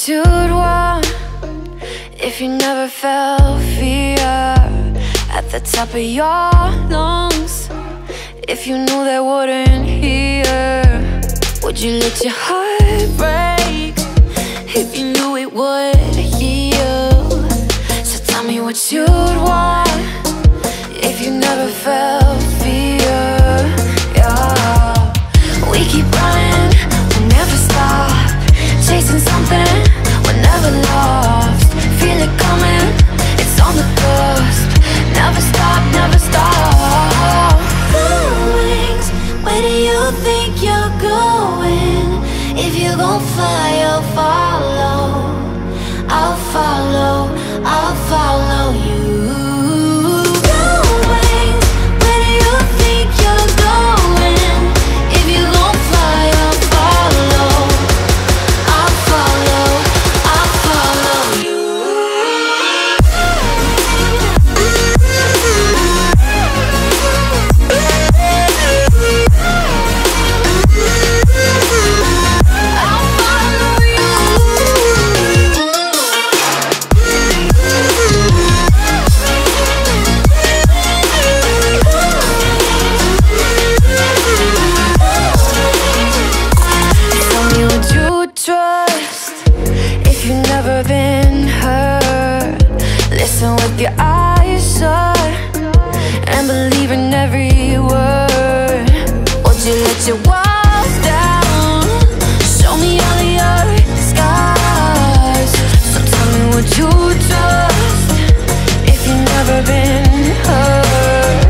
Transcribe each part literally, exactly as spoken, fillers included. Attitude one, if you never felt fear at the top of your lungs, if you knew they wouldn't hear, would you let your heart break if you knew it would heal? So tell me what you'd want if you never felt fear. Yeah. We keep running, we'll never stop, chasing something, we're never lost. Feel it coming, it's on the cusp. Never stop, never stop. Blue wings, where do you think you're going? If you gon' fly, you'll follow. I'll follow, I'll follow you. Blue wings, where do you think you're going? If you gon' fly, you'll follow. I'll follow, I'll follow you. I'll follow you. Tell me, would you trust if you've never been hurt? Listen with your eyes shut and believe in every word. Would you let your walls down? Show me all of your scars. So tell me, would you trust if you've never been hurt?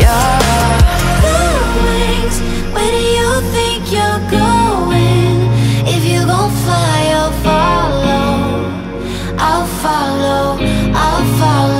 Yeah. Blue wings, where do you think you're going? If you gon' fly, I'll follow. I'll follow, I'll follow.